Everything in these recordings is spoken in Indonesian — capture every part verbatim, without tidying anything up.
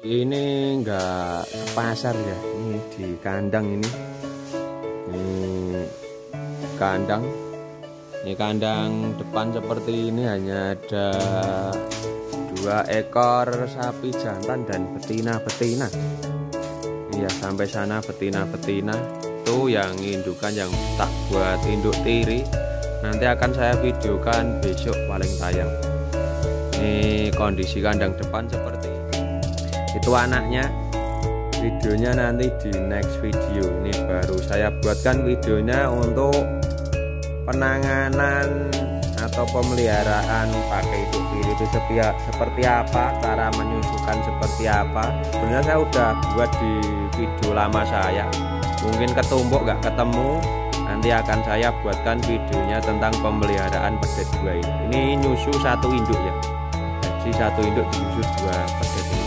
Ini enggak pasar ya, ini di kandang ini. Ini kandang. Ini kandang depan seperti ini hanya ada dua ekor sapi jantan dan betina-betina. Iya, sampai sana betina-betina. Tuh yang indukan yang tak buat induk tiri. Nanti akan saya videokan besok paling tayang. Ini kondisi kandang depan seperti ini. Itu anaknya. Videonya nanti di next video. Ini baru saya buatkan videonya untuk penanganan atau pemeliharaan pakai induk tiri itu seperti apa, cara menyusukan seperti apa. Sebenarnya saya udah buat di video lama saya. Mungkin ketumbuk nggak ketemu. Nanti akan saya buatkan videonya tentang pemeliharaan pedet dua ini. Ini nyusu satu induk ya. Jadi satu induk nyusu dua pedet ini.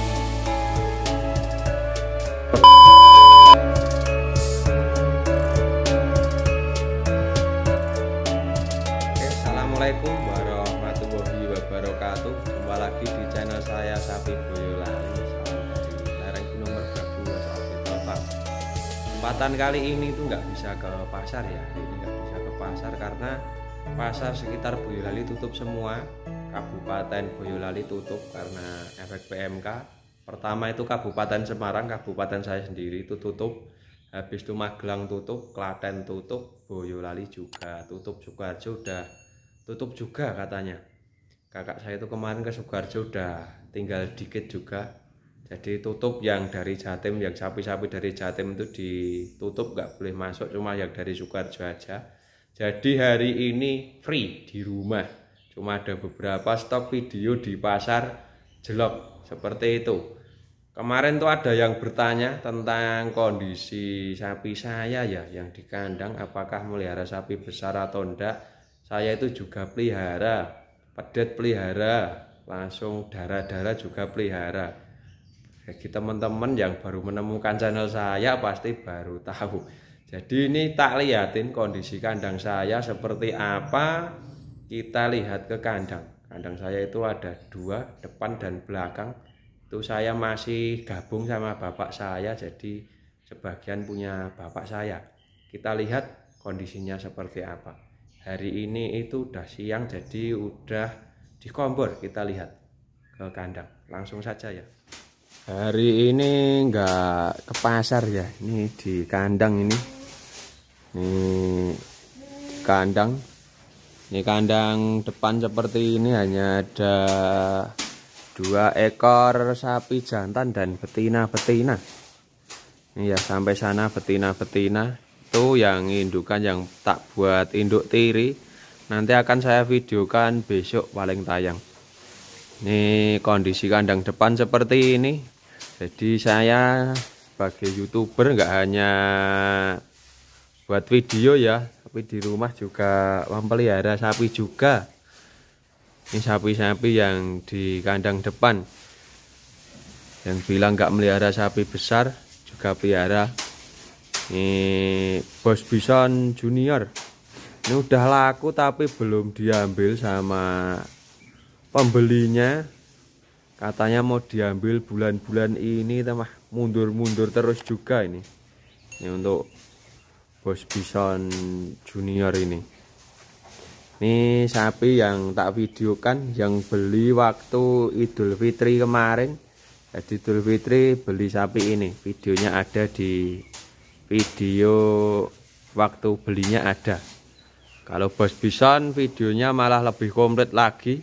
Oke, assalamualaikum warahmatullahi wabarakatuh. Jumpa lagi di channel saya Sapi Boyolali. Salam dari lereng Gunung Merbabu, House of Little Farm. Kesempatan kali ini tuh nggak bisa ke pasar ya, ini nggak bisa ke pasar karena pasar sekitar Boyolali tutup semua. Kabupaten Boyolali tutup karena efek P M K. Pertama itu Kabupaten Semarang, kabupaten saya sendiri itu tutup. Habis itu Magelang tutup, Klaten tutup, Boyolali juga tutup, Sukoharjo udah tutup juga katanya. Kakak saya itu kemarin ke Sukoharjo udah tinggal dikit juga. Jadi tutup yang dari Jatim, yang sapi-sapi dari Jatim itu ditutup, nggak boleh masuk, cuma yang dari Sukoharjo aja. Jadi hari ini free di rumah, cuma ada beberapa stok video di pasar Jelok seperti itu. Kemarin tuh ada yang bertanya tentang kondisi sapi saya ya, yang di kandang, apakah melihara sapi besar atau enggak. Saya itu juga pelihara, pedet pelihara, langsung darah-darah juga pelihara. Bagi teman-teman yang baru menemukan channel saya pasti baru tahu. Jadi ini tak lihatin kondisi kandang saya seperti apa. Kita lihat ke kandang. Kandang saya itu ada dua, depan dan belakang. Itu saya masih gabung sama bapak saya, jadi sebagian punya bapak saya. Kita lihat kondisinya seperti apa. Hari ini itu udah siang, jadi udah dikombor. Kita lihat ke kandang, langsung saja ya. Hari ini nggak ke pasar ya, ini di kandang ini. Ini di kandang. Ini kandang depan seperti ini hanya ada dua ekor sapi jantan dan betina-betina. Iya, sampai sana betina-betina. Itu yang indukan yang tak buat induk tiri. Nanti akan saya videokan besok paling tayang. Ini kondisi kandang depan seperti ini. Jadi saya sebagai youtuber nggak hanya buat video ya, tapi di rumah juga memelihara sapi juga. Ini sapi-sapi yang di kandang depan. Yang bilang nggak melihara sapi besar juga pelihara. Ini Bos Bison Junior. Ini udah laku tapi belum diambil sama pembelinya. Katanya mau diambil bulan-bulan ini, tambah mundur-mundur terus juga ini. Ini untuk Bos Bison Junior ini. Ini sapi yang tak videokan, yang beli waktu Idul Fitri kemarin. Jadi Idul Fitri beli sapi ini. Videonya ada di video waktu belinya ada. Kalau Bos Bison videonya malah lebih komplit lagi.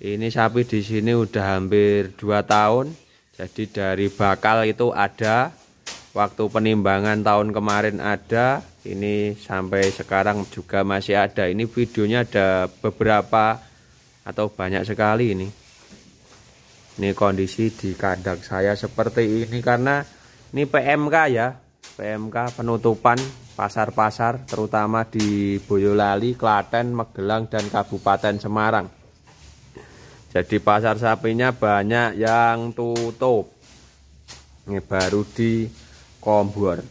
Ini sapi di sini udah hampir dua tahun. Jadi dari bakal itu ada, waktu penimbangan tahun kemarin ada, ini sampai sekarang juga masih ada. Ini videonya ada beberapa atau banyak sekali ini. Ini kondisi di kandang saya seperti ini karena ini P M K ya. P M K penutupan pasar-pasar terutama di Boyolali, Klaten, Magelang dan Kabupaten Semarang. Jadi pasar sapinya banyak yang tutup. Ini baru di kombor.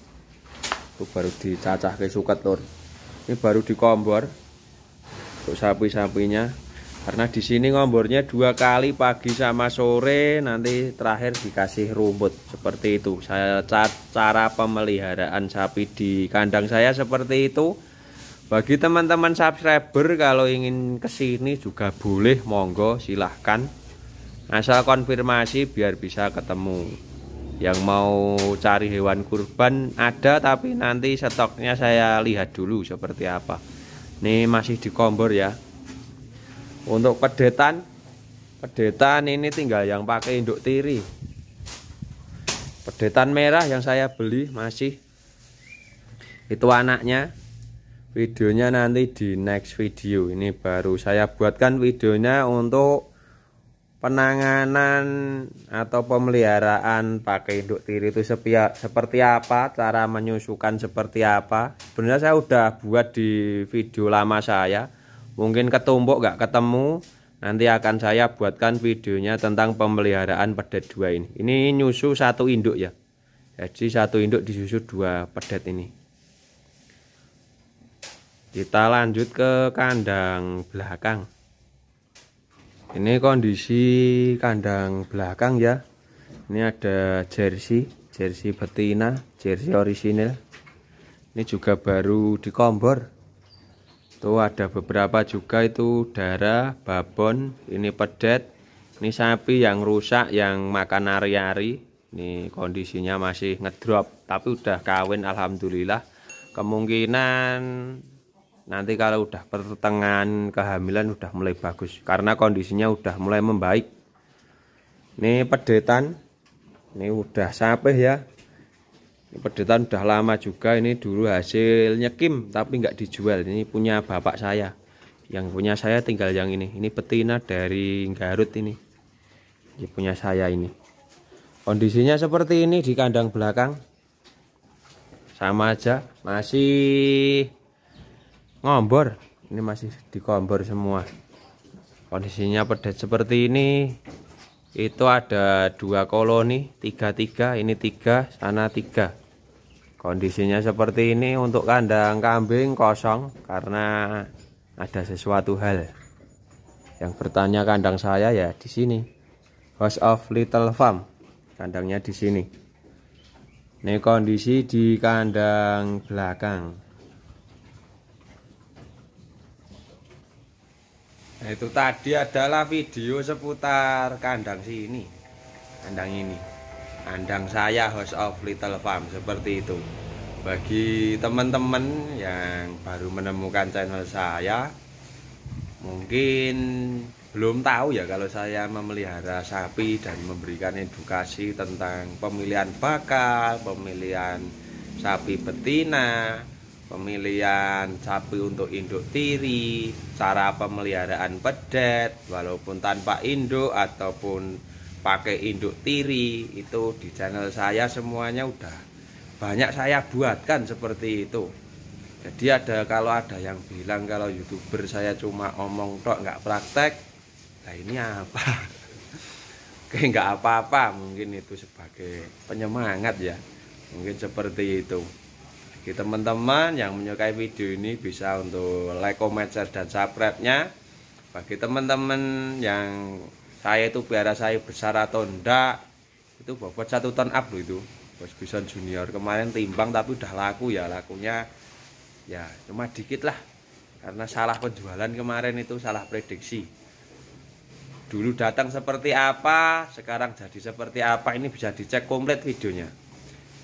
Itu baru dicacah ke suket lor. Ini baru di kombor. Untuk sapi-sapinya. Karena di sini ngombornya dua kali, pagi sama sore, nanti terakhir dikasih rumput. Seperti itu. Saya cara pemeliharaan sapi di kandang saya seperti itu. Bagi teman-teman subscriber kalau ingin kesini juga boleh, monggo silahkan. Asal konfirmasi biar bisa ketemu. Yang mau cari hewan kurban ada, tapi nanti stoknya saya lihat dulu seperti apa. Ini masih di kompor ya. Untuk pedetan, pedetan ini tinggal yang pakai induk tiri. Pedetan merah yang saya beli masih. Itu anaknya. Videonya nanti di next video. Ini baru saya buatkan videonya untuk penanganan atau pemeliharaan pakai induk tiri itu seperti apa, cara menyusukan seperti apa. Sebenarnya saya udah buat di video lama saya. Mungkin ketumpuk nggak ketemu, nanti akan saya buatkan videonya tentang pemeliharaan pedet dua ini. Ini nyusu satu induk ya, jadi satu induk disusu dua pedet ini. Kita lanjut ke kandang belakang. Ini kondisi kandang belakang ya. Ini ada jersey, jersey betina, jersey orisinil. Ini juga baru dikombor. Tuh ada beberapa juga itu darah, babon, ini pedet, ini sapi yang rusak, yang makan ari-ari. Ini kondisinya masih ngedrop, tapi udah kawin alhamdulillah. Kemungkinan nanti kalau udah pertengahan kehamilan udah mulai bagus, karena kondisinya udah mulai membaik. Ini pedetan, ini udah sapeh ya. Ini pedetan udah lama juga, ini dulu hasil nyekim tapi nggak dijual. Ini punya bapak saya. Yang punya saya tinggal yang ini. Ini betina dari Garut ini. Ini punya saya ini. Kondisinya seperti ini di kandang belakang. Sama aja, masih ngombor. Ini masih dikombor semua. Kondisinya pedet seperti ini. Itu ada dua koloni, tiga-tiga, ini tiga, sana tiga. Kondisinya seperti ini. Untuk kandang kambing kosong karena ada sesuatu hal. Yang bertanya kandang saya ya di sini, House of Little Farm, kandangnya di sini. Ini kondisi di kandang belakang. Nah, itu tadi adalah video seputar kandang sini, kandang ini, kandang saya, House of Little Farm, seperti itu. Bagi teman-teman yang baru menemukan channel saya, mungkin belum tahu ya kalau saya memelihara sapi dan memberikan edukasi tentang pemilihan bakal, pemilihan sapi betina, pemilihan sapi untuk induk tiri, cara pemeliharaan pedet walaupun tanpa induk ataupun pakai induk tiri, itu di channel saya semuanya udah banyak saya buatkan seperti itu. Jadi ada, kalau ada yang bilang kalau youtuber saya cuma omong tok nggak praktek, nah ini apa? Kayak nggak apa-apa, mungkin itu sebagai penyemangat ya, mungkin seperti itu. Teman-teman yang menyukai video ini bisa untuk like, comment, share, dan subscribe-nya. Bagi teman-teman yang saya itu biara saya besar atau enggak, itu bobot satu ton up loh itu, Bos Bison Junior. Kemarin timbang tapi udah laku ya, lakunya ya cuma dikit lah, karena salah penjualan kemarin itu, salah prediksi. Dulu datang seperti apa, sekarang jadi seperti apa, ini bisa dicek komplit videonya.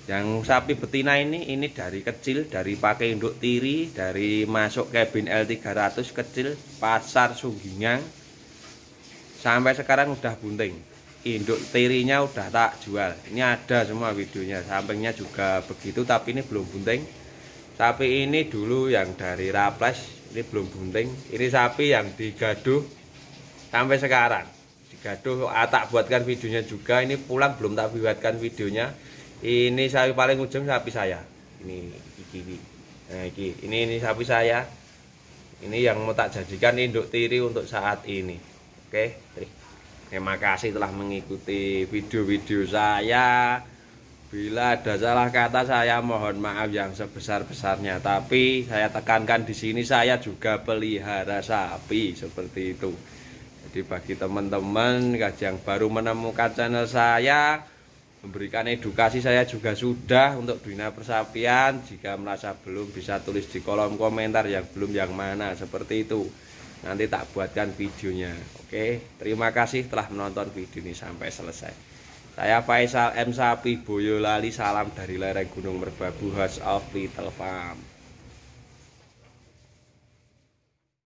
Yang sapi betina ini, ini dari kecil, dari pakai induk tiri, dari masuk kabin L tiga ratus kecil, Pasar Sunggingang, sampai sekarang udah bunting. Induk tirinya udah tak jual. Ini ada semua videonya, sampingnya juga begitu, tapi ini belum bunting. Sapi ini dulu yang dari Raples, ini belum bunting. Ini sapi yang digaduh sampai sekarang. Digaduh, ah, tak buatkan videonya juga, ini pulang belum tak buatkan videonya. Ini sapi paling ujung sapi saya. Ini iki iki. Nah, iki. Ini ini sapi saya. Ini yang mau tak jadikan induk tiri untuk saat ini. Oke. Terima kasih telah mengikuti video-video saya. Bila ada salah kata saya mohon maaf yang sebesar-besarnya. Tapi saya tekankan di sini saya juga pelihara sapi seperti itu. Jadi bagi teman-teman yang baru menemukan channel saya, memberikan edukasi saya juga sudah untuk dunia persapian. Jika merasa belum, bisa tulis di kolom komentar yang belum yang mana, seperti itu. Nanti tak buatkan videonya. Oke, terima kasih telah menonton video ini sampai selesai. Saya Faisal M Sapi Boyolali, salam dari lereng Gunung Merbabu, House of Little Farm.